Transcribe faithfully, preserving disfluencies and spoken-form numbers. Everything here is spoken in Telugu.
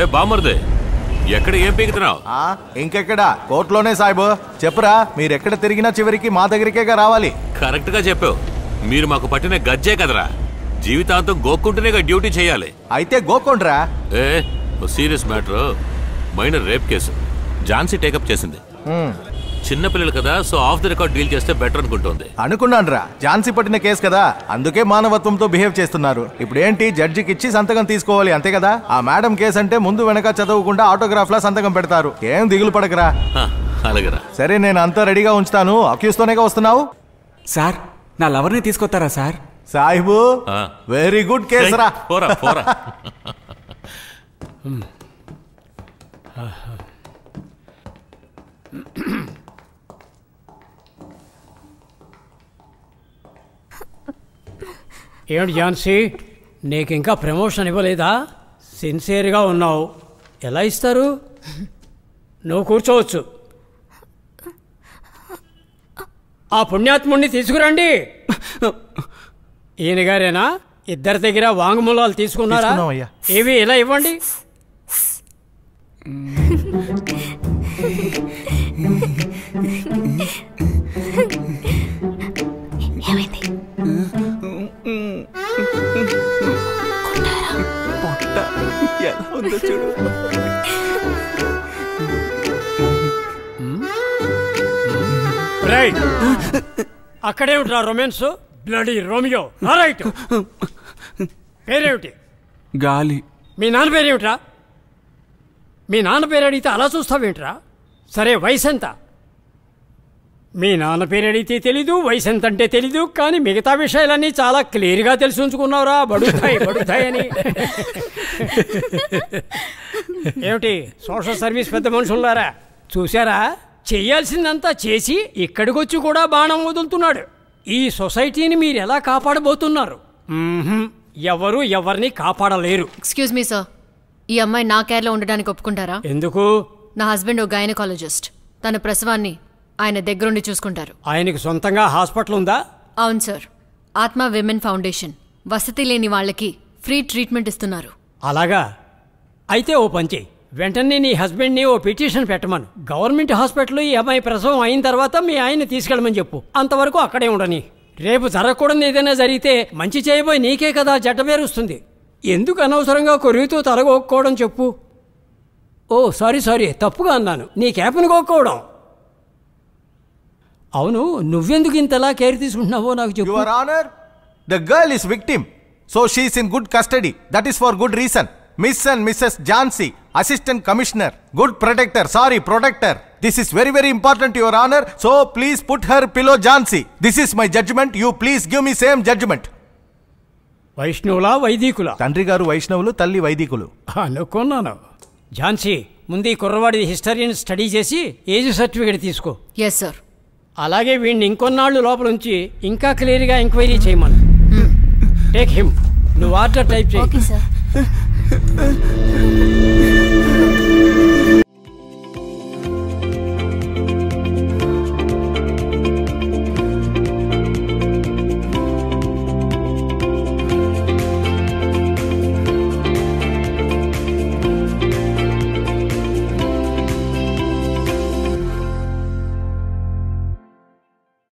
ఏ బామర్దే ఎక్కడ ఏం పీకుతున్నావు? ఇంకెక్కడా కోర్టులోనే సాయిబు. చెప్పురా మీరెక్కడ తిరిగినా చివరికి మా దగ్గరికేగా రావాలి. కరెక్ట్గా చెప్పావు. మీరు మాకు పట్టిన గజ్జే కదరా. జీవితాంతం గోక్కుంటేనేగా డ్యూటీ చేయాలి. అయితే గోక్కుండ్రా. A serious matter, minor rape case Jhansi take up చేసింది. చిన్నపిల్లలు కదా, so off the record deal చేస్తే బెటర్ అనుకుంటుంది. అనుకున్నాను రా, ఝాన్సీ పట్టిన కేసు కదా, అందుకే మానవత్వంతో బిహేవ్ చేస్తున్నారు. ఇప్పుడు ఏంటి, జడ్జికి ఇచ్చి సంతకం తీసుకోవాలి అంతే కదా. ఆ మేడం కేసు అంటే ముందు వెనక చదవకుండా ఆటోగ్రాఫ్ లా సంతకం పెడతారు. ఏం దిగులు పడకరా. అలాగేరా. సరే నేను అంతా రెడీగా ఉంచుతాను. అక్యూస్ తోనేగా వస్తున్నావు. సార్ నా లవర్ని తీసుకొస్తారా సార్? సాయిబు వెరీ గుడ్ కేసు రా. ఏమిటి ఝాన్సీ, నీకు ఇంకా ప్రమోషన్ ఇవ్వలేదా? సిన్సియర్గా ఉన్నావు, ఎలా ఇస్తారు? నువ్వు కూర్చోవచ్చు. ఆ పుణ్యాత్ముడిని తీసుకురండి. ఈయన గారేనా? ఇద్దరి దగ్గర వాంగ్మూలాలు తీసుకున్నారా? ఏవి ఎలా ఇవ్వండి. అక్కడేమిట్రా రొమాన్స్? Bloody Romeo. రైట్. పేరేమిటి? గాలి. మీ నాన్న పేరేమిట్రా? మీ నాన్న పేరు అడిగితే అలా చూస్తావేంట్రా? సరే వయసు ఎంత? మీ నాన్న పేరు అడిగితే తెలీదు, వయసు ఎంత అంటే తెలీదు, కానీ మిగతా విషయాలన్నీ చాలా క్లియర్గా తెలిసి ఉంచుకున్నావురా. బడుతాయి బడుతాయని. ఏమిటి సోషల్ సర్వీస్ పెద్ద మనుషులారా, చూసారా చేయాల్సిందంతా చేసి ఇక్కడికొచ్చి కూడా బాణం వదులుతున్నాడు. ఈ సొసైటీని మీరు ఎలా కాపాడబోతున్నారు? ఎవరు ఎవరిని కాపాడలేరు. ఎక్స్క్యూజ్ మీ సార్, ఈ అమ్మాయి నా కేర్లో ఉండడానికి ఒప్పుకుంటారా? ఎందుకు? నా హస్బెండ్ ఒక గైనకాలజిస్ట్, తన ప్రసవాన్ని ఆయన దగ్గరుండి చూసుకుంటారు. ఆయనకు సొంతంగా హాస్పిటల్ ఉందా? అవును సార్, ఆత్మ విమెన్ ఫౌండేషన్ వసతి లేని వాళ్ళకి ఫ్రీ ట్రీట్మెంట్ ఇస్తున్నారు. అలాగా? అయితే ఓ పని చెయ్యి, వెంటనే నీ హస్బెండ్ని ఓ పిటిషన్ పెట్టమను. గవర్నమెంట్ హాస్పిటల్లో ఈ అమ్మాయి ప్రసవం అయిన తర్వాత మీ ఆయన తీసుకెళ్ళమని చెప్పు. అంతవరకు అక్కడే ఉండని. రేపు జరగకూడదు ఏదైనా జరిగితే మంచి చేయబోయి నీకే కదా జడ్డబేరుస్తుంది. ఎందుకు అనవసరంగా కొరివితో తలగొక్కోవడం చెప్పు. ఓ సారీ సారీ, తప్పుగా అన్నాను, నీ క్యాప్ను గోక్కోవడం. అవును నువ్వెందుకు ఇంతలా కేర్ తీసుకుంటున్నావో నాకు చెప్పు. Your honour, the girl is victim, so she is in good custody. That is for good reason. Miss and Mrs Jhansi, assistant commissioner, good protector, sorry protector. This is very very important your honour, so please put her pillow Jhansi. This is my judgement, you please give me same judgement. వైష్ణవులా వైదికులా? తండ్రి గారు వైష్ణవులు, తల్లి వైదికులు అనుకున్నాను. ఝాన్సీ ముందు ఈ కుర్రవాడి హిస్టరీని స్టడీ చేసి ఏజ్ సర్టిఫికేట్ తీసుకో. Yes sir. అలాగే వీడిని ఇంకొన్నాళ్ళు లోపల ఉంచి ఇంకా క్లియర్గా ఎంక్వైరీ చేయమను. Take him. నువ్వు ఆర్డర్ టైప్ చేయి.